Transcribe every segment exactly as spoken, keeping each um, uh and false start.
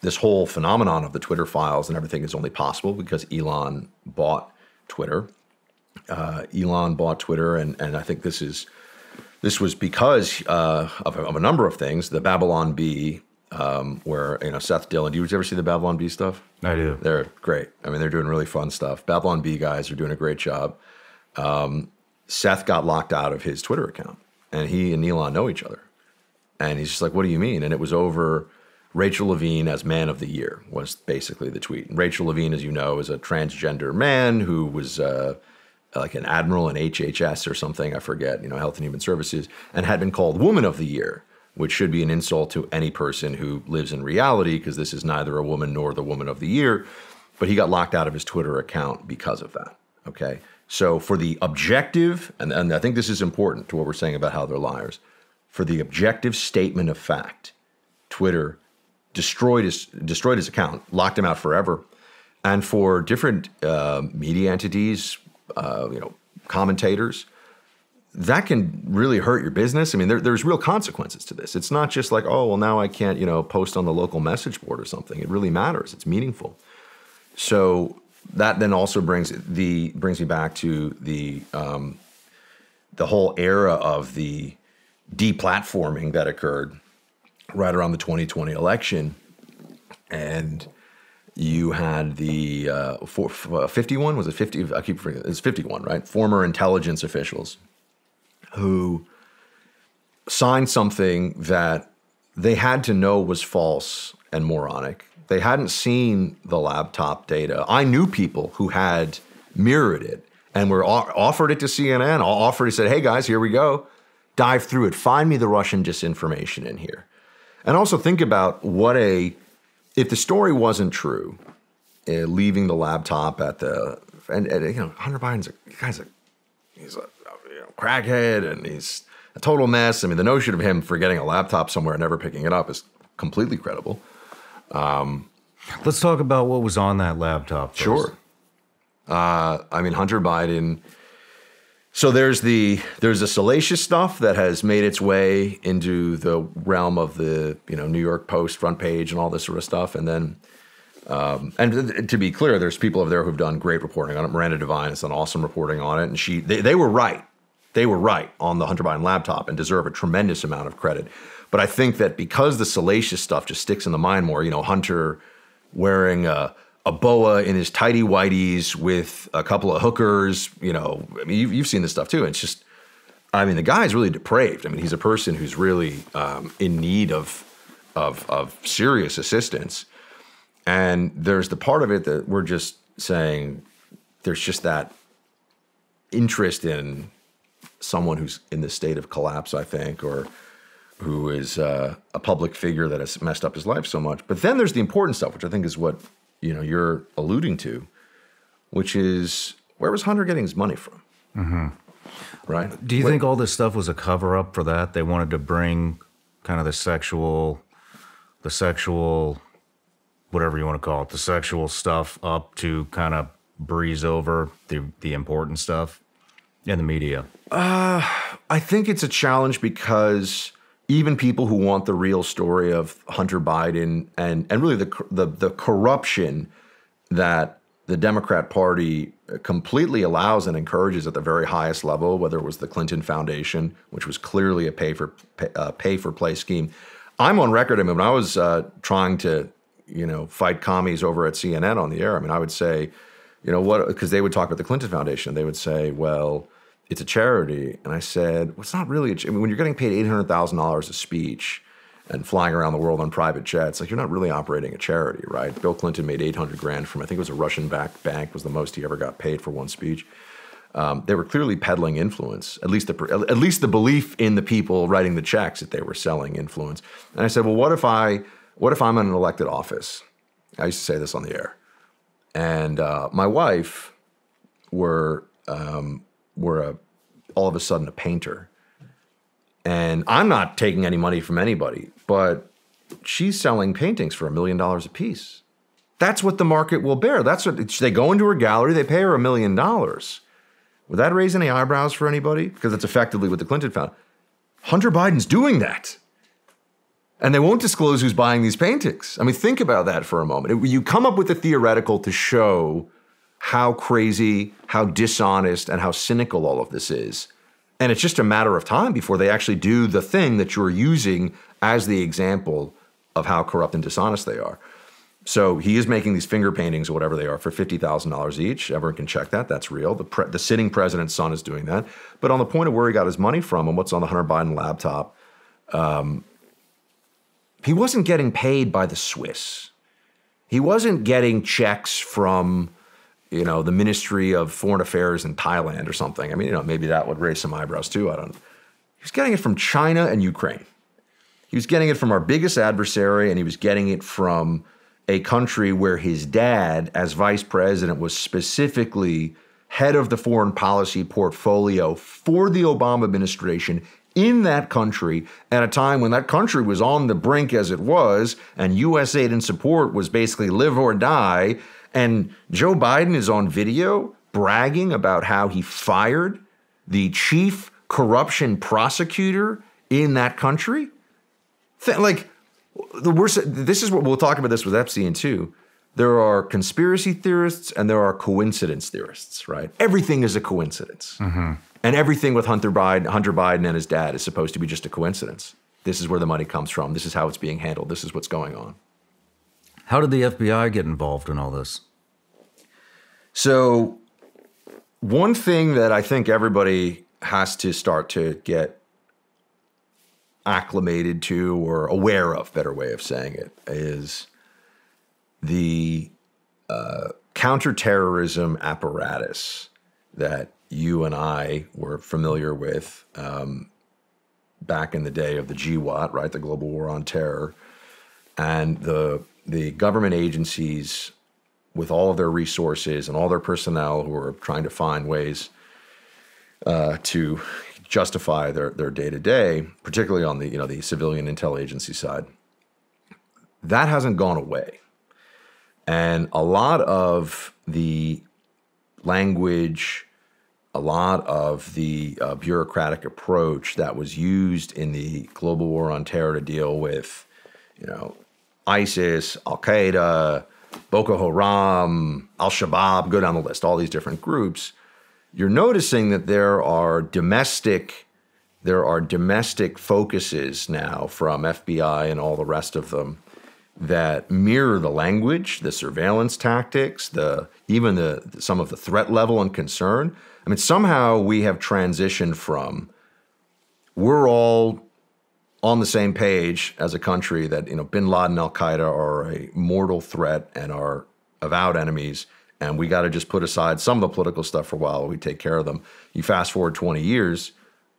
this whole phenomenon of the Twitter files and everything is only possible because Elon bought Twitter. Uh, Elon bought Twitter, and, and I think this is this was because uh, of, of a number of things. The Babylon Bee, um, where you know Seth Dillon. Do you ever see the Babylon Bee stuff? I do. They're great. I mean, they're doing really fun stuff. Babylon Bee guys are doing a great job. Um, Seth got locked out of his Twitter account, and he and Elon know each other. And he's just like, "What do you mean?" And it was over Rachel Levine as man of the year was basically the tweet. And Rachel Levine, as you know, is a transgender man who was uh, like an admiral in H H S or something, I forget, you know, Health and Human Services, and had been called Woman of the Year, which should be an insult to any person who lives in reality because this is neither a woman nor the Woman of the Year. But he got locked out of his Twitter account because of that, okay? So for the objective, and, and I think this is important to what we're saying about how they're liars, for the objective statement of fact, Twitter destroyed his, destroyed his account, locked him out forever. And for different uh, media entities, uh, you know, commentators, that can really hurt your business. I mean, there, there's real consequences to this. It's not just like, oh, well, now I can't, you know, post on the local message board or something. It really matters. It's meaningful. So that then also brings the brings me back to the um, the whole era of the deplatforming that occurred right around the twenty twenty election, and you had the uh, four, fifty-one was it fifty? I keep forgetting. It's fifty-one, right? Former intelligence officials who signed something that they had to know was false and moronic. They hadn't seen the laptop data. I knew people who had mirrored it and were offered it to C N N. Offered it, said, "Hey guys, here we go. Dive through it. Find me the Russian disinformation in here." And also think about what a, if the story wasn't true, uh, leaving the laptop at the, and, and you know, Hunter Biden's a, guy's a, he's a you know, crackhead and he's a total mess. I mean, the notion of him forgetting a laptop somewhere and never picking it up is completely credible. Um, Let's talk about what was on that laptop first. Sure. Uh, I mean, Hunter Biden. So there's the there's the salacious stuff that has made its way into the realm of the you know New York Post front page and all this sort of stuff, and then um, and to be clear, there's people over there who've done great reporting on it. Miranda Devine has done awesome reporting on it, and she they, they were right, they were right on the Hunter Biden laptop and deserve a tremendous amount of credit. But I think that because the salacious stuff just sticks in the mind more, you know, Hunter wearing a, a boa in his tidy whities with a couple of hookers, you know, I mean, you've, you've seen this stuff too. It's just, I mean, the guy's really depraved. I mean, he's a person who's really um, in need of, of, of serious assistance. And there's the part of it that we're just saying, there's just that interest in someone who's in this state of collapse, I think, or who is uh, a public figure that has messed up his life so much. But then there's the important stuff, which I think is what you know you're alluding to, which is where was Hunter getting his money from? Mm-hmm. Right? Do you Wait. think all this stuff was a cover up for that? They wanted to bring kind of the sexual, the sexual, whatever you want to call it, the sexual stuff up to kind of breeze over the the important stuff in the media. Uh, I think it's a challenge because even people who want the real story of Hunter Biden and and really the the, the corruption that the Democrat Party completely allows and encourages at the very highest level, whether it was the Clinton Foundation, which was clearly a pay for pay, uh, pay for play scheme. I'm on record. I mean, when I was uh, trying to you know fight commies over at C N N on the air, I mean, I would say, you know what, because they would talk about the Clinton Foundation, they would say, well, it's a charity. And I said, well, it's not really a charity. I mean, when you're getting paid eight hundred thousand dollars a speech and flying around the world on private jets, like you're not really operating a charity, right? Bill Clinton made eight hundred grand from, I think it was a Russian-backed bank, was the most he ever got paid for one speech. Um, they were clearly peddling influence, at least, the, at least the belief in the people writing the checks that they were selling influence. And I said, well, what if, I, what if I'm in an elected office? I used to say this on the air. And uh, my wife were... Um, were a, all of a sudden a painter. And I'm not taking any money from anybody, but she's selling paintings for a million dollars a piece. That's what the market will bear. That's what, they go into her gallery, they pay her a million dollars. Would that raise any eyebrows for anybody? Because that's effectively what the Clinton found. Hunter Biden's doing that. And they won't disclose who's buying these paintings. I mean, think about that for a moment. It, you come up with a theoretical to show how crazy, how dishonest, and how cynical all of this is. And it's just a matter of time before they actually do the thing that you're using as the example of how corrupt and dishonest they are. So he is making these finger paintings or whatever they are for fifty thousand dollars each. Everyone can check that. That's real. The, pre the sitting president's son is doing that. But on the point of where he got his money from and what's on the Hunter Biden laptop, um, he wasn't getting paid by the Swiss. He wasn't getting checks from, you know, the Ministry of Foreign Affairs in Thailand or something. I mean, you know, maybe that would raise some eyebrows too. I don't know. He was getting it from China and Ukraine. He was getting it from our biggest adversary, and he was getting it from a country where his dad, as vice president, was specifically head of the foreign policy portfolio for the Obama administration in that country at a time when that country was on the brink as it was, and U S aid and support was basically live or die. And Joe Biden is on video bragging about how he fired the chief corruption prosecutor in that country. Like, the worst, this is what we'll talk about this with Epstein too. There are conspiracy theorists and there are coincidence theorists, right? Everything is a coincidence. Mm-hmm. And everything with Hunter Biden, Hunter Biden and his dad is supposed to be just a coincidence. This is where the money comes from. This is how it's being handled. This is what's going on. How did the F B I get involved in all this? So one thing that I think everybody has to start to get acclimated to or aware of, better way of saying it, is the uh, counterterrorism apparatus that you and I were familiar with um, back in the day of the G WAT, right? The Global War on Terror, and the the government agencies with all of their resources and all their personnel who are trying to find ways uh, to justify their their day to day, particularly on the you know the civilian intel agency side. That hasn't gone away, and a lot of the language, a lot of the uh, bureaucratic approach that was used in the global war on terror to deal with, you know, ISIS, Al-Qaeda, Boko Haram, Al-Shabaab, go down the list, all these different groups, you're noticing that there are domestic, there are domestic focuses now from F B I and all the rest of them that mirror the language, the surveillance tactics, the even the some of the threat level and concern. I mean, somehow we have transitioned from we're all on the same page as a country that, you know, Bin Laden and Al-Qaeda are a mortal threat and are avowed enemies, and we got to just put aside some of the political stuff for a while while we take care of them. You fast forward twenty years,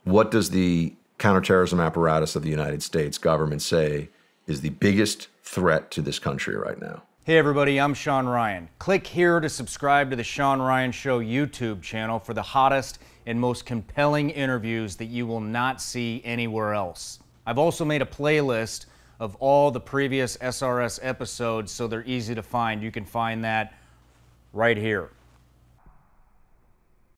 what does the counterterrorism apparatus of the United States government say is the biggest threat to this country right now? Hey everybody, I'm Sean Ryan. Click here to subscribe to the Sean Ryan Show YouTube channel for the hottest and most compelling interviews that you will not see anywhere else. I've also made a playlist of all the previous S R S episodes so they're easy to find. You can find that right here.